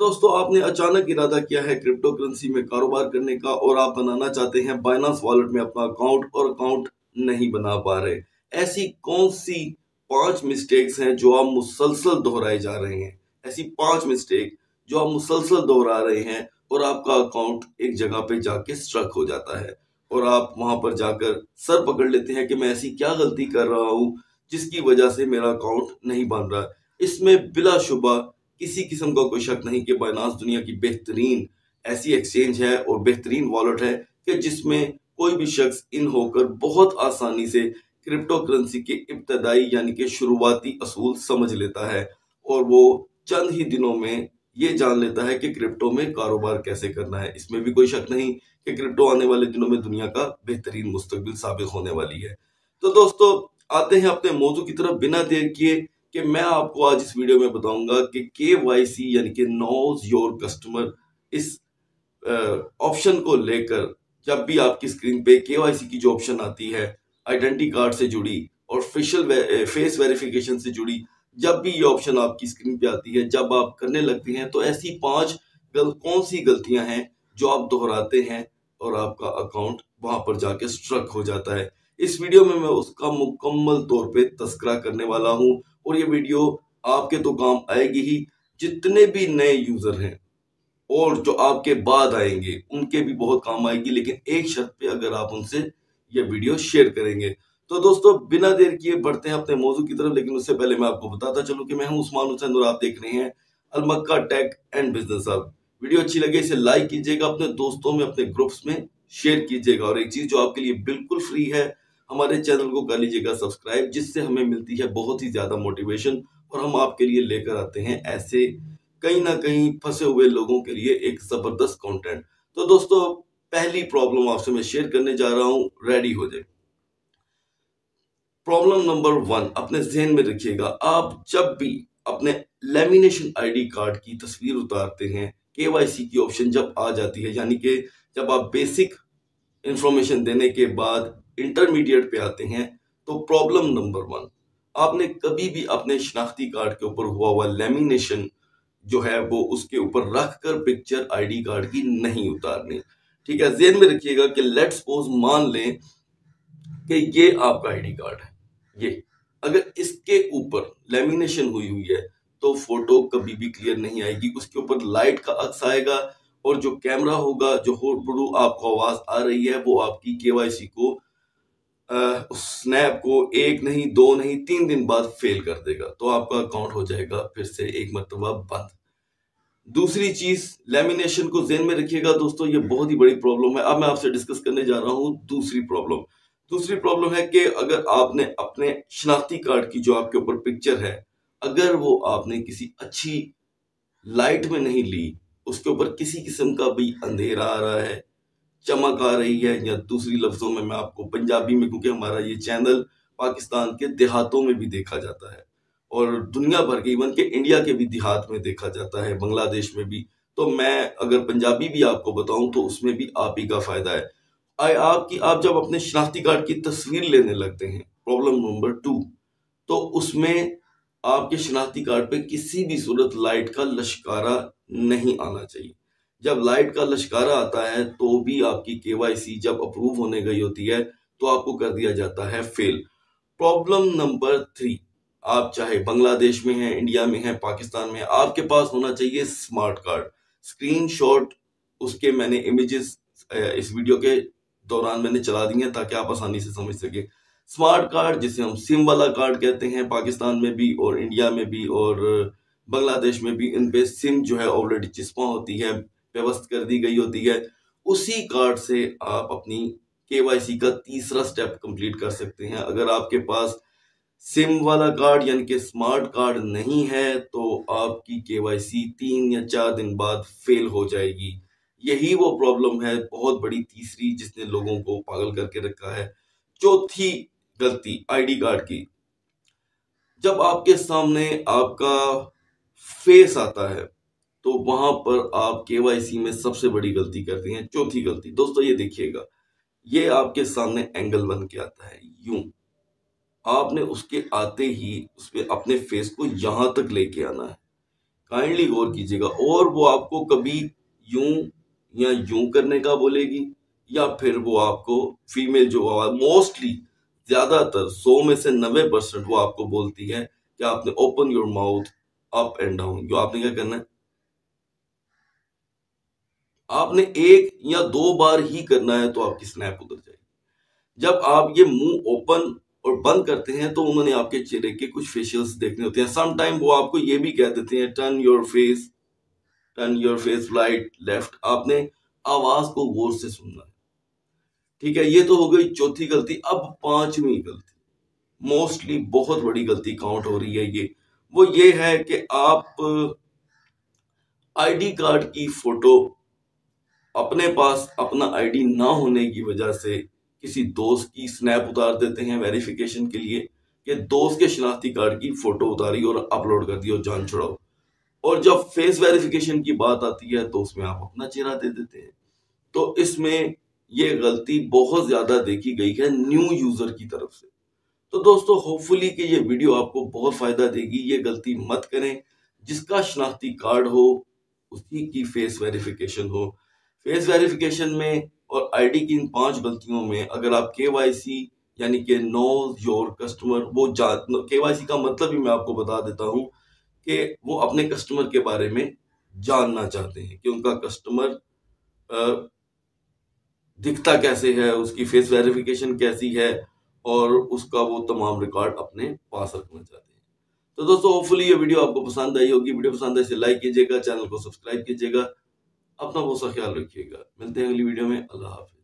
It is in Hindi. दोस्तों आपने अचानक इरादा किया है क्रिप्टो करेंसी में कारोबार करने का और आप बनाना चाहते हैं बाइनेंस वॉलेट में अपना अकाउंट और अकाउंट नहीं बना पा रहे, ऐसी कौन सी 5 मिस्टेक्स हैं जो आप मुसलसल दोहराए जा रहे हैं? ऐसी 5 मिस्टेक जो आप मुसलसल दोहरा रहे हैं और आपका अकाउंट एक जगह पे जाके स्ट्रक हो जाता है और आप वहां पर जाकर सर पकड़ लेते हैं कि मैं ऐसी क्या गलती कर रहा हूं जिसकी वजह से मेरा अकाउंट नहीं बन रहा। इसमें बिलाशुबा किसी किस्म का कोई शक नहीं कि बाइनेंस दुनिया की बेहतरीन ऐसी एक्सचेंज है और बेहतरीन वॉलेट है कि जिसमें कोई भी शख्स इन होकर बहुत आसानी से क्रिप्टो करेंसी के इब्तदाई यानी कि शुरुआती असूल समझ लेता है और वो चंद ही दिनों में ये जान लेता है कि क्रिप्टो में कारोबार कैसे करना है। इसमें भी कोई शक नहीं कि क्रिप्टो आने वाले दिनों में दुनिया का बेहतरीन मुस्तकबिल साबित होने वाली है। तो दोस्तों आते हैं अपने मौजू की तरफ बिना देर किए कि मैं आपको आज इस वीडियो में बताऊंगा कि KYC यानी कि नोज योर कस्टमर इस ऑप्शन को लेकर जब भी आपकी स्क्रीन पे KYC की जो ऑप्शन आती है आइडेंटिटी कार्ड से जुड़ी और फेस वेरिफिकेशन से जुड़ी, जब भी ये ऑप्शन आपकी स्क्रीन पे आती है जब आप करने लगते हैं तो ऐसी 5 कौन सी गलतियां हैं जो आप दोहराते हैं और आपका अकाउंट वहां पर जाके स्ट्रक हो जाता है। इस वीडियो में मैं उसका मुकम्मल तौर पे तस्करा करने वाला हूं और ये वीडियो आपके तो काम आएगी ही, जितने भी नए यूजर हैं और जो आपके बाद आएंगे उनके भी बहुत काम आएगी, लेकिन एक शर्त पे अगर आप उनसे ये वीडियो शेयर करेंगे। तो दोस्तों बिना देर किए बढ़ते हैं अपने मौजू की तरफ, लेकिन उससे पहले मैं आपको बताता चलूं कि मैं हूं उस्मान हुसैन और आप देख रहे हैं Al Mecca tech and business hub. Video अच्छी लगे इसे लाइक कीजिएगा, अपने दोस्तों में अपने ग्रुप्स में शेयर कीजिएगा और एक चीज जो आपके लिए बिल्कुल फ्री है हमारे चैनल को कर लीजिएगा सब्सक्राइब, जिससे हमें मिलती है बहुत ही ज्यादा मोटिवेशन और हम आपके लिए लेकर आते हैं ऐसे कहीं ना कहीं फंसे हुए लोगों के लिए एक जबरदस्त कंटेंट। तो दोस्तों पहली प्रॉब्लम आपसे मैं शेयर करने जा रहा हूं, रेडी हो जाए। प्रॉब्लम नंबर 1 अपने ज़हन में रखिएगा, आप जब भी अपने लेमिनेशन आईडी कार्ड की तस्वीर उतारते हैं KYC की ऑप्शन जब आ जाती है यानी कि जब आप बेसिक इंफॉर्मेशन देने के बाद इंटरमीडिएट पे आते हैं तो प्रॉब्लम नंबर 1 आपने कभी भी अपने शनाख्ती कार्ड के ऊपर हुआ लेमिनेशन जो है वो उसके ऊपर रखकर पिक्चर आईडी कार्ड की नहीं उतारनी, ठीक है। ज़हन में रखिएगा कि लेट्स सपोज मान लें कि ये आपका आईडी कार्ड है, ये अगर इसके ऊपर लेमिनेशन हुई है तो फोटो कभी भी क्लियर नहीं आएगी, उसके ऊपर लाइट का अक्स आएगा और जो कैमरा होगा जो होरू आपको आवाज आ रही है वो आपकी KYC को स्नैप को 1 नहीं 2 नहीं 3 दिन बाद फेल कर देगा, तो आपका अकाउंट हो जाएगा फिर से एक मरतबा बंद। दूसरी चीज लेमिनेशन को ज़हन में रखिएगा दोस्तों, ये बहुत ही बड़ी प्रॉब्लम है। अब मैं आपसे डिस्कस करने जा रहा हूँ दूसरी प्रॉब्लम है कि अगर आपने अपने शनाख्ती कार्ड की जो आपके ऊपर पिक्चर है अगर वो आपने किसी अच्छी लाइट में नहीं ली, उसके ऊपर किसी किस्म का भी अंधेरा आ रहा है, चमक आ रही है, या दूसरी लफ्जों में मैं आपको पंजाबी में, क्योंकि हमारा ये चैनल पाकिस्तान के देहातों में भी देखा जाता है और दुनिया भर के इवन के इंडिया के भी देहात में देखा जाता है, बांग्लादेश में भी, तो मैं अगर पंजाबी भी आपको बताऊं तो उसमें भी आप ही का फायदा है। आप जब अपने शनाख्ती कार्ड की तस्वीर लेने लगते हैं प्रॉब्लम नंबर 2 तो उसमें आपके शनाख्ती कार्ड पे किसी भी सूरत लाइट का लश्कारा नहीं आना चाहिए। जब लाइट का लश्कारा आता है तो भी आपकी KYC जब अप्रूव होने गई होती है तो आपको कर दिया जाता है फेल। प्रॉब्लम नंबर 3 आप चाहे बांग्लादेश में हैं, इंडिया में हैं, पाकिस्तान में हैं, आपके पास होना चाहिए स्मार्ट कार्ड। स्क्रीनशॉट उसके मैंने इमेजेस इस वीडियो के दौरान मैंने चला दी हैं ताकि आप आसानी से समझ सके। स्मार्ट कार्ड जिसे हम सिम वाला कार्ड कहते हैं पाकिस्तान में भी और इंडिया में भी और बांग्लादेश में भी, इन पे सिम जो है ऑलरेडी चिस्पा होती है, व्यवस्थित कर दी गई होती है, उसी कार्ड से आप अपनी KYC का तीसरा स्टेप कंप्लीट कर सकते हैं। अगर आपके पास सिम वाला कार्ड यानी कि स्मार्ट कार्ड नहीं है तो आपकी KYC 3 या 4 दिन बाद फेल हो जाएगी। यही वो प्रॉब्लम है बहुत बड़ी तीसरी जिसने लोगों को पागल करके रखा है। चौथी गलती आईडी कार्ड की, जब आपके सामने आपका फेस आता है तो वहां पर आप KYC में सबसे बड़ी गलती करते हैं। चौथी गलती दोस्तों ये देखिएगा, ये आपके सामने एंगल बन के आता है, यूं आपने उसके आते ही उस पर अपने फेस को यहां तक लेके आना है। काइंडली गौर कीजिएगा। और वो आपको कभी यूं या यूं करने का बोलेगी, या फिर वो आपको फीमेल जो मोस्टली ज्यादातर 100 में से 90% वो आपको बोलती है कि आपने open your mouth up and down. जो आपने क्या करना है, आपने 1 या 2 बार ही करना है तो आपकी स्नैप उतर जाएगी। जब आप ये मुंह ओपन और बंद करते हैं तो उन्होंने आपके चेहरे के कुछ फेशियल्स देखने होते हैं। सम टाइम वो आपको ये भी कह देते हैं turn your face right left. आपने आवाज को गौर से सुनना है, ठीक है। ये तो हो गई चौथी गलती। अब 5वीं गलती, मोस्टली बहुत बड़ी गलती काउंट हो रही है ये, वो ये है कि आप आईडी कार्ड की फोटो अपने पास अपना आईडी ना होने की वजह से किसी दोस्त की स्नैप उतार देते हैं वेरिफिकेशन के लिए कि दोस्त के शनाख्ती कार्ड की फोटो उतारी और अपलोड कर दी और जान छुड़ाओ। और जब फेस वेरिफिकेशन की बात आती है तो उसमें आप अपना चेहरा दे देते हैं। तो इसमें यह गलती बहुत ज्यादा देखी गई है न्यू यूजर की तरफ से। तो दोस्तों होपफुली कि ये वीडियो आपको बहुत फायदा देगी। ये गलती मत करें। जिसका शनाख्ती कार्ड हो उसी की फेस वेरिफिकेशन हो। फेस वेरिफिकेशन में और आईडी की इन 5 गलतियों में अगर आप KYC यानी कि नो योर कस्टमर, वो KYC का मतलब ही मैं आपको बता देता हूं कि वो अपने कस्टमर के बारे में जानना चाहते हैं कि उनका कस्टमर दिखता कैसे है, उसकी फेस वेरिफिकेशन कैसी है और उसका वो तमाम रिकॉर्ड अपने पास रखना चाहते हैं। तो दोस्तों होपफुली ये वीडियो आपको पसंद आई होगी। वीडियो पसंद आए इसे लाइक कीजिएगा, चैनल को सब्सक्राइब कीजिएगा, अपना बहुत सा ख्याल रखिएगा। मिलते हैं अगली वीडियो में। अल्लाह हाफिज़।